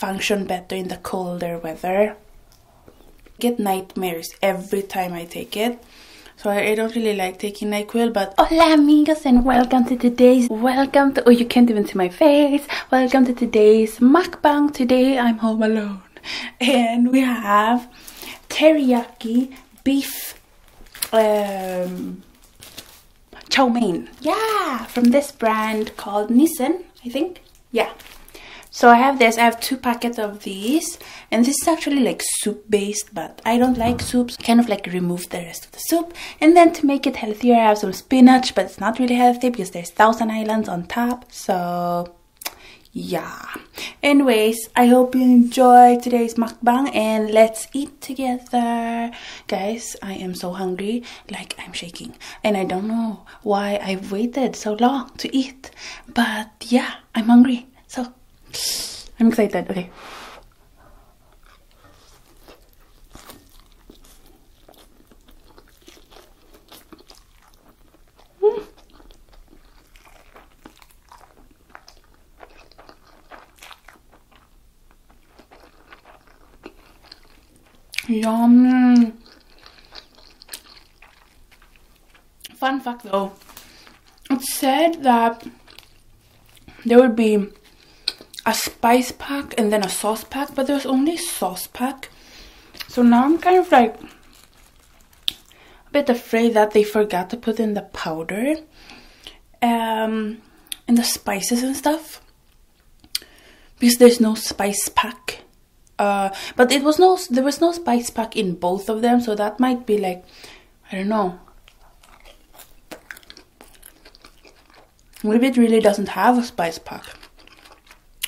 function better in the colder weather. I get nightmares every time I take it. So I don't really like taking Nightquil, but hola amigos and welcome to oh, you can't even see my face. Welcome to today's mukbang. Today I'm home alone and we have teriyaki beef chow mein. Yeah, from this brand called Nissin, I think. Yeah. So I have this, I have 2 packets of these, and this is actually like soup based, but I don't like soups. I kind of like remove the rest of the soup, and then to make it healthier I have some spinach, but it's not really healthy because there's Thousand Islands on top, so yeah. Anyways, I hope you enjoy today's mukbang and let's eat together. Guys, I am so hungry, like I'm shaking, and I don't know why I've waited so long to eat, but yeah, I'm hungry, so I'm excited. Okay. Yum. Fun fact though, it said that there would be a spice pack and then a sauce pack, but there's only sauce pack, so now I'm kind of like a bit afraid that they forgot to put in the powder and the spices and stuff, because there's no spice pack, but there was no spice pack in both of them, so that might be like, I don't know, maybe it really doesn't have a spice pack.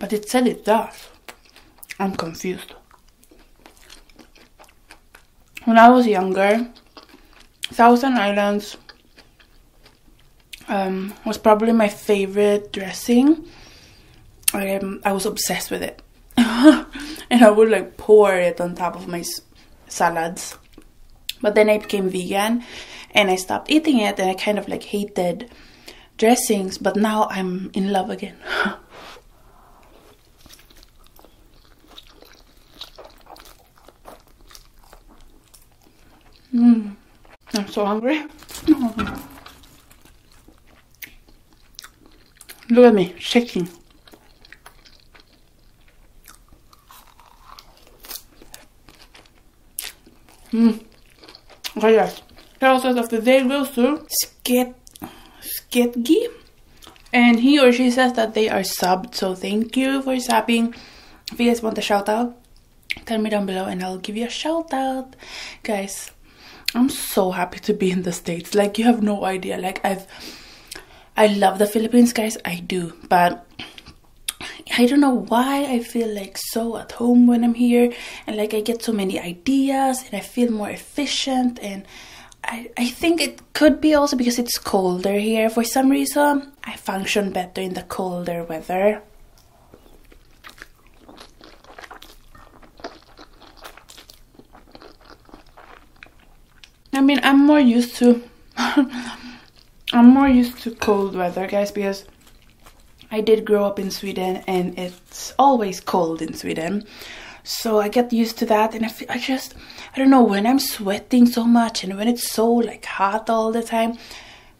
But it said it does. I'm confused. When I was younger, Thousand Islands was probably my favorite dressing. I was obsessed with it. And I would like pour it on top of my salads. But then I became vegan and I stopped eating it, and I kind of like hated dressings, but now I'm in love again. I'm so hungry. Look at me, shaking. Okay, yes. Shout-out of the day goes to Sketgi. And he or she says that they are subbed, so thank you for subbing. If you guys want a shout-out, tell me down below and I'll give you a shout-out. Guys, I'm so happy to be in the States. Like, you have no idea. Like, I love the Philippines, guys. I do. But I don't know why I feel like so at home when I'm here. And like, I get so many ideas and I feel more efficient. And I think it could be also because it's colder here. For some reason, I function better in the colder weather. I mean, I'm more used to cold weather, guys, because I did grow up in Sweden and it's always cold in Sweden, so I get used to that. And I don't know, when I'm sweating so much and when it's so like hot all the time,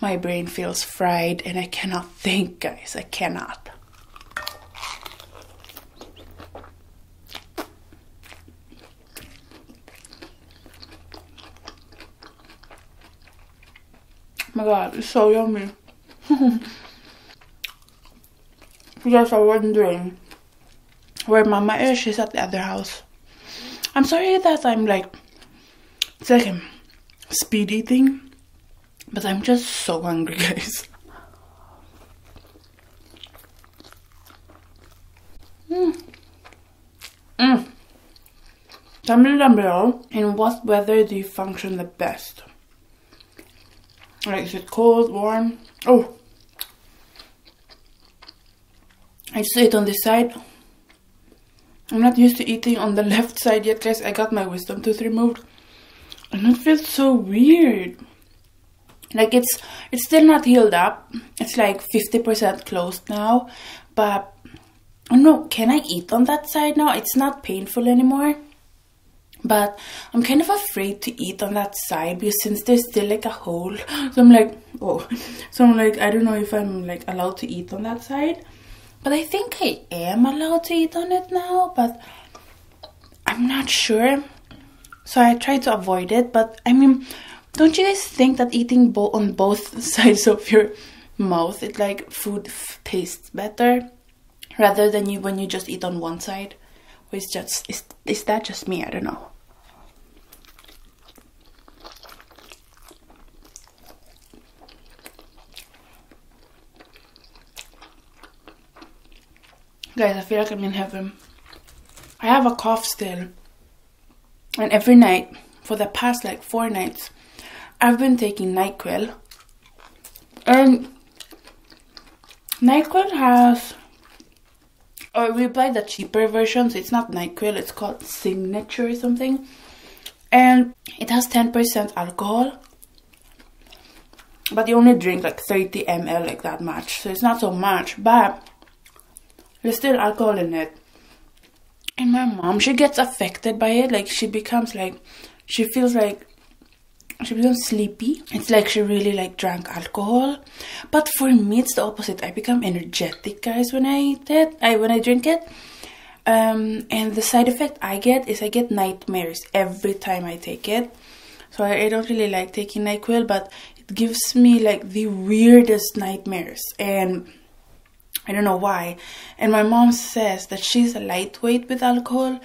my brain feels fried and I cannot think, guys. I cannot. Oh my god, it's so yummy. You guys are wondering where Mama is, she's at the other house. I'm sorry that I'm like, it's like a speed eating, but I'm just so hungry, guys. Tell me down below, in what weather do you function the best? Like, is it cold, warm? Oh! I just ate on this side. I'm not used to eating on the left side yet, guys. I got my wisdom tooth removed. And it feels so weird. Like, it's still not healed up. It's like 50% closed now. But Oh no, can I eat on that side now? It's not painful anymore. But I'm kind of afraid to eat on that side because since there's still like a hole, so I'm like, oh, so I'm like, I don't know if I'm like allowed to eat on that side, but I think I am allowed to eat on it now, but I'm not sure. So I try to avoid it, but I mean, don't you guys think that eating on both sides of your mouth, it like food tastes better rather than you when you just eat on one side? Is that just me? I don't know. Guys, I feel like I'm in heaven. I have a cough still. And every night, for the past like 4 nights, I've been taking Nightquil. And Nightquil has... or we buy the cheaper version, so it's not Nyquil, it's called Signature or something. And it has 10% alcohol. But you only drink like 30 ml, like that much. So it's not so much, but there's still alcohol in it. And my mom, she gets affected by it. Like she becomes like, she feels like, she becomes sleepy. It's like she really like drank alcohol. But for me, it's the opposite. I become energetic, guys, when I eat it. When I drink it. And the side effect I get is I get nightmares every time I take it. So I don't really like taking NyQuil, but it gives me like the weirdest nightmares. And I don't know why. And my mom says that she's a lightweight with alcohol.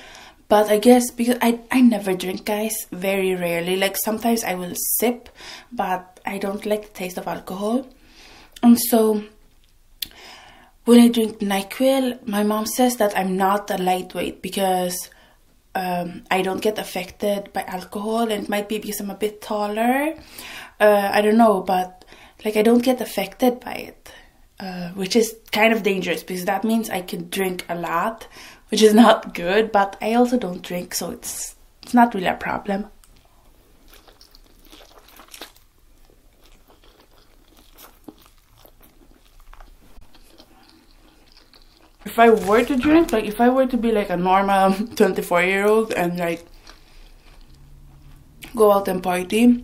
But I guess because I never drink, guys, very rarely. Like sometimes I will sip, but I don't like the taste of alcohol. And so when I drink NyQuil, my mom says that I'm not a lightweight because I don't get affected by alcohol. And it might be because I'm a bit taller. I don't know, but like I don't get affected by it. Which is kind of dangerous because that means I could drink a lot, which is not good, but I also don't drink, so it's not really a problem. If I were to drink, like if I were to be like a normal 24-year-old and like go out and party,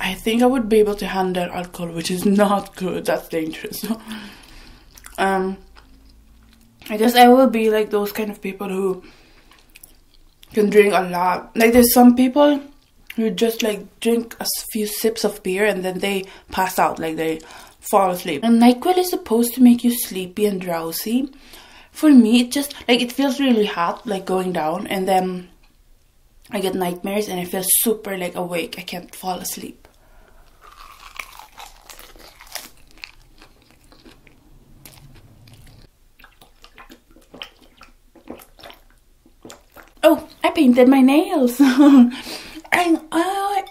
I think I would be able to handle alcohol, which is not good. That's dangerous. I guess I will be like those kind of people who can drink a lot. Like there's some people who just like drink a few sips of beer and then they pass out, like they fall asleep. And NyQuil is supposed to make you sleepy and drowsy. For me, it just like it feels really hot, like going down, and then I get nightmares and I feel super like awake. I can't fall asleep. Oh, I painted my nails. And I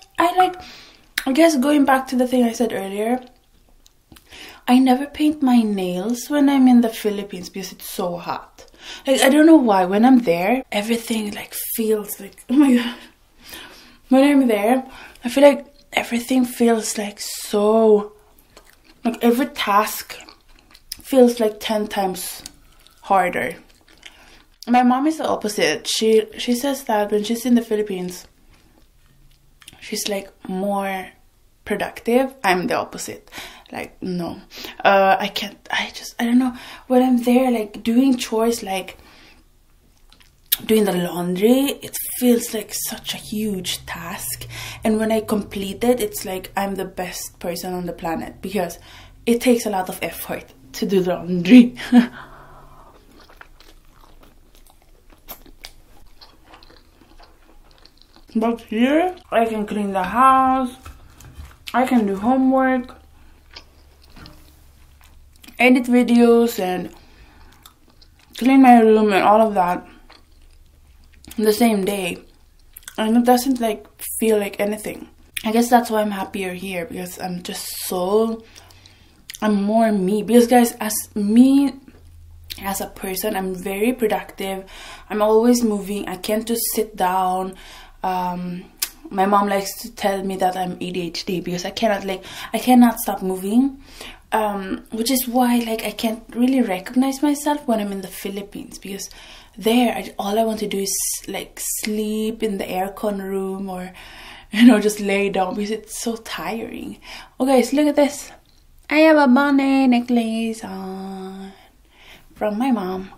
guess going back to the thing I said earlier, I never paint my nails when I'm in the Philippines because it's so hot. Like, I don't know why, when I'm there, everything like feels like, oh my god. When I'm there, I feel like everything feels like so, like every task feels like 10 times harder. My mom is the opposite. She says that when she's in the Philippines, she's like more productive. I'm the opposite. Like, no, I can't. I don't know. When I'm there, like doing chores, like doing the laundry, it feels like such a huge task. And when I complete it, it's like I'm the best person on the planet because it takes a lot of effort to do the laundry. But here, I can clean the house, I can do homework, edit videos and clean my room and all of that in the same day. And it doesn't like feel like anything. I guess that's why I'm happier here, because I'm just so, I'm more me. Because guys, as me, as a person, I'm very productive. I'm always moving. I can't just sit down. My mom likes to tell me that I'm ADHD because I cannot stop moving. Which is why, like, I can't really recognize myself when I'm in the Philippines, because there, all I want to do is, like, sleep in the aircon room or, you know, just lay down, because it's so tiring. Oh, guys, look at this. I have a bonnet necklace on from my mom.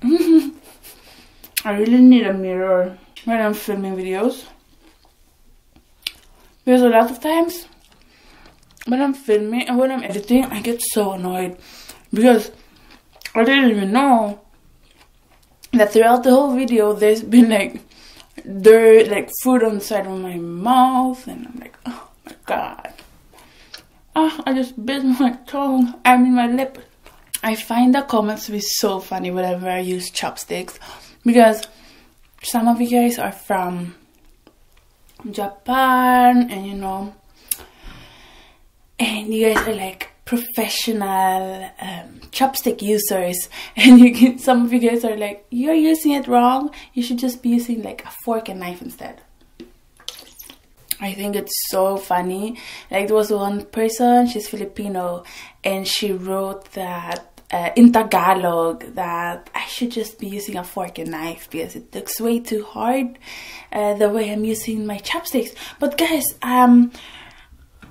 Mm. I really need a mirror when I'm filming videos, because a lot of times when I'm filming and when I'm editing, I get so annoyed, because I didn't even know that throughout the whole video there's been like dirt, like food on the side of my mouth, and I'm like, oh my god, ah, I just bit my tongue, I mean my lip. I find the comments to be so funny whenever I use chopsticks, because some of you guys are from Japan, and you know, and you guys are like professional chopstick users, and you can, some of you guys are like, you're using it wrong, you should just be using like a fork and knife instead. I think it's so funny. Like, there was one person, she's Filipino, and she wrote that in Tagalog that I should just be using a fork and knife because it looks way too hard the way I'm using my chopsticks. But guys, I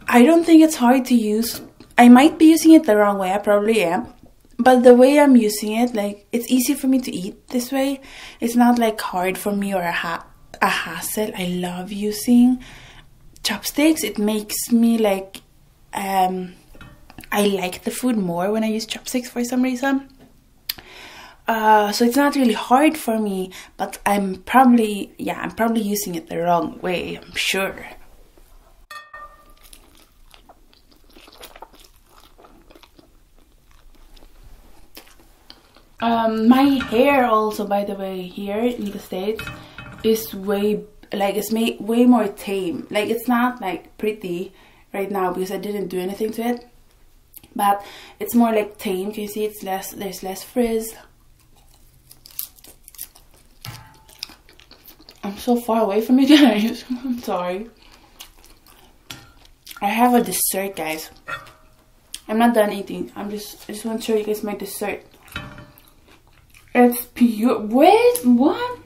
don't think it's hard to use. I might be using it the wrong way, I probably am, but the way I'm using it, like, it's easy for me to eat this way. It's not like hard for me or a hassle. I love using chopsticks. It makes me like, I like the food more when I use chopsticks for some reason. So it's not really hard for me, but I'm probably, yeah, I'm probably using it the wrong way, I'm sure. My hair also, by the way, here in the States is way, like, it's made way more tame. Like, it's not like pretty right now because I didn't do anything to it, but it's more like tame. Can you see it's less, there's less frizz. I'm so far away from you guys. I'm sorry. I have a dessert, guys. I'm not done eating. I just want to show you guys my dessert. It's pure, wait, what?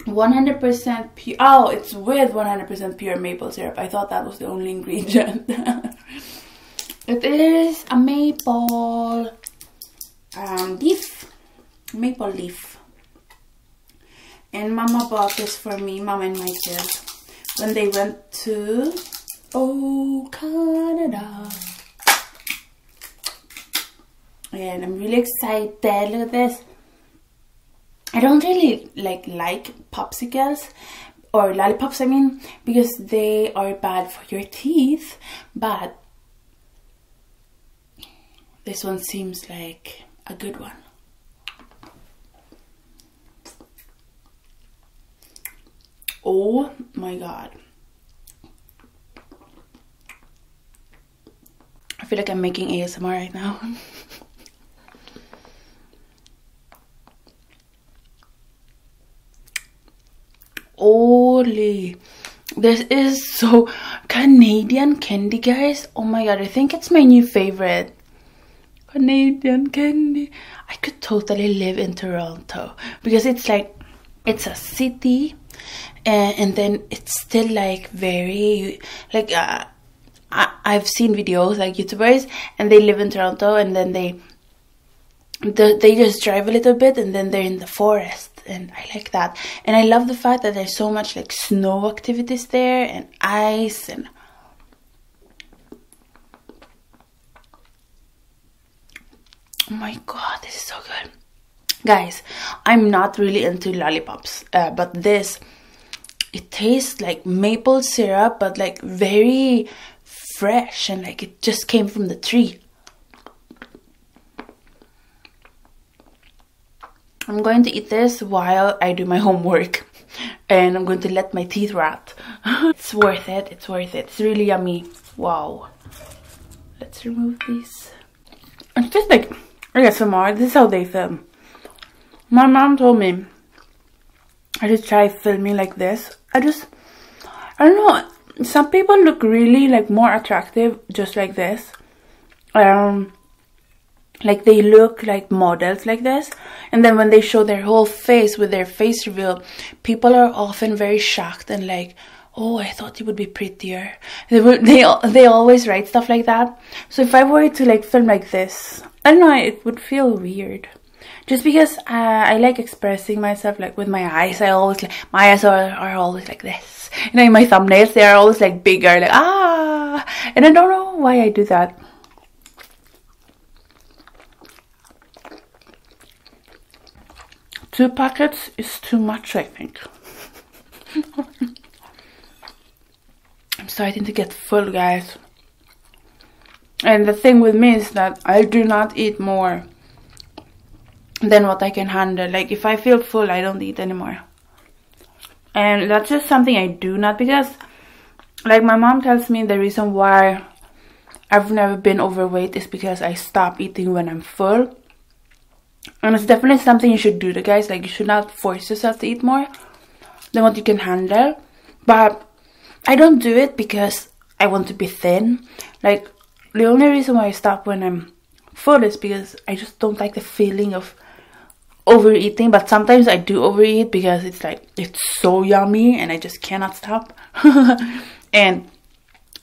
100% pure. Oh, it's with 100% pure maple syrup. I thought that was the only ingredient. It is a maple leaf. Maple leaf. And Mama bought this for me, Mama and my kids, when they went to, oh, Canada. And I'm really excited. Look at this. I don't really like popsicles or lollipops, I mean, because they are bad for your teeth, but this one seems like a good one. Oh my god. I feel like I'm making ASMR right now. Holy, this is so Canadian candy, guys. Oh my god, I think it's my new favorite. Canadian candy. I could totally live in Toronto because it's like, it's a city, and then it's still like very like, I've seen videos like YouTubers, and they live in Toronto, and then they just drive a little bit, and then they're in the forest, and I like that. And I love the fact that there's so much like snow activities there, and ice, and oh my god, this is so good. Guys, I'm not really into lollipops, but this, it tastes like maple syrup, but like very fresh, and like it just came from the tree. I'm going to eat this while I do my homework, and I'm going to let my teeth rot. It's worth it, it's worth it. It's really yummy. Wow. Let's remove these. It's just like, I got some more. This is how they film. My mom told me I should try filming like this. I don't know. Some people look really like more attractive just like this. Like they look like models like this, and then when they show their whole face with their face reveal, people are often very shocked and like, oh, I thought you would be prettier. They always write stuff like that. So if I were to like film like this, I don't know, it would feel weird. Just because I like expressing myself like with my eyes. I always like, my eyes are always like this. You know, in my thumbnails they are always like bigger, like ah, and I don't know why I do that. Two packets is too much, I think. I'm starting to get full, guys. And the thing with me is that I do not eat more than what I can handle. Like, if I feel full, I don't eat anymore. And that's just something I do not, because, like, my mom tells me the reason why I've never been overweight is because I stop eating when I'm full. And it's definitely something you should do, guys. Like, you should not force yourself to eat more than what you can handle. But I don't do it because I want to be thin. Like, the only reason why I stop when I'm full is because I just don't like the feeling of overeating. But sometimes I do overeat because it's like, it's so yummy and I just cannot stop. And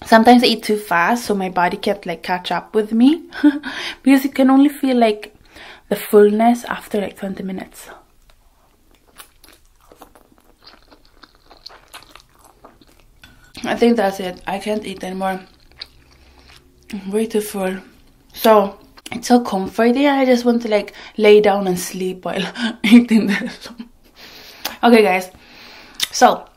sometimes I eat too fast, so my body can't like catch up with me. Because it can only feel like the fullness after like 20 minutes. I think that's it. I can't eat anymore. I'm way too full. So it's so comforting. I just want to like lay down and sleep while eating this. Okay, guys. So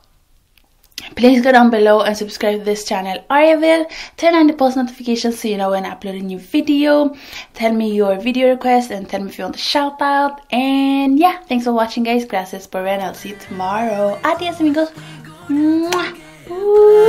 please go down below and subscribe to this channel, or I will. Turn on the post notifications so you know when I upload a new video. Tell me your video request and tell me if you want a shout out. And yeah, thanks for watching, guys. Gracias por ver, and I'll see you tomorrow. Adios, amigos. Mwah.